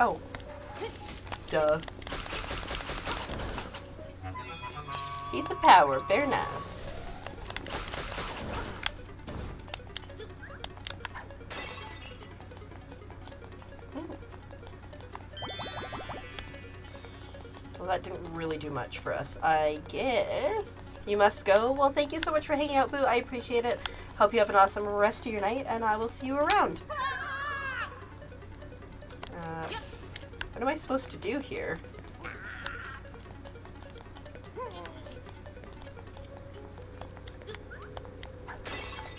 Oh. Duh. Piece of power. Very nice. Well, that didn't really do much for us. I guess you must go. Well, thank you so much for hanging out, Boo. I appreciate it. Hope you have an awesome rest of your night, and I will see you around. What am I supposed to do here?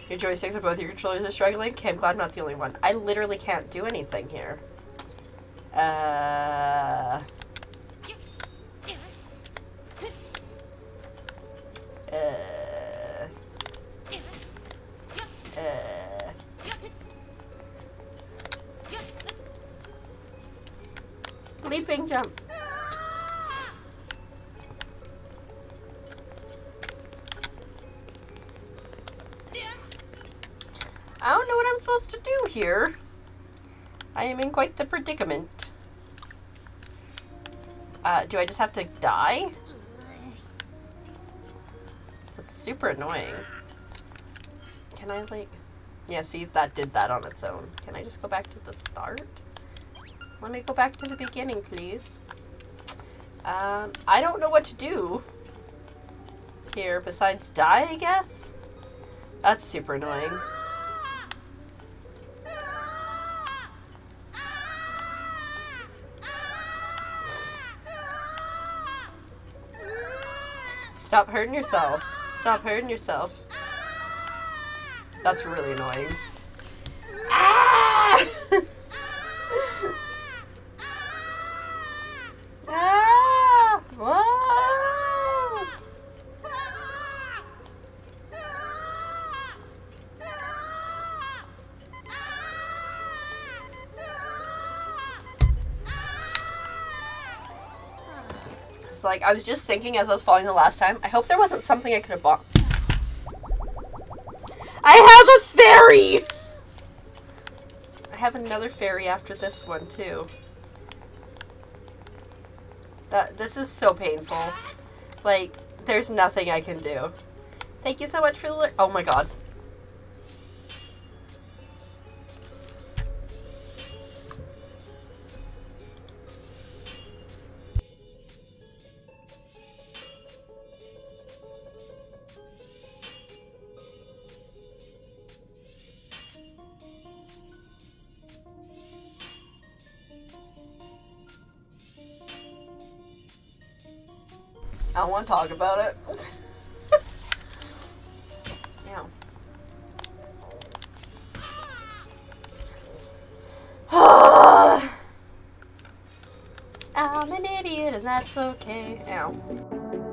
Your joysticks on both your controllers are struggling? Okay, I'm glad I'm not the only one. I literally can't do anything here. Leaping jump. I don't know what I'm supposed to do here. I am in quite the predicament. Do I just have to die? That's super annoying. Can I, like... Yeah, see, that did that on its own. Can I just go back to the start? Let me go back to the beginning, please. I don't know what to do here besides die, I guess? That's super annoying. Stop hurting yourself. Stop hurting yourself. That's really annoying. Ah! Ah! Whoa! It's like, I was just thinking as I was falling the last time, I hope there wasn't something I could have bought. I have a fairy! I have another fairy after this one, too. This is so painful. Like, there's nothing I can do. Thank you so much for the... Oh my god. I don't want to talk about it. Yeah. I'm an idiot and that's okay. Ow.